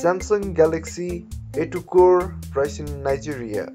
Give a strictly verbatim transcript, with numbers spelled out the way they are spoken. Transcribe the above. Samsung Galaxy A two Core priced in Nigeria.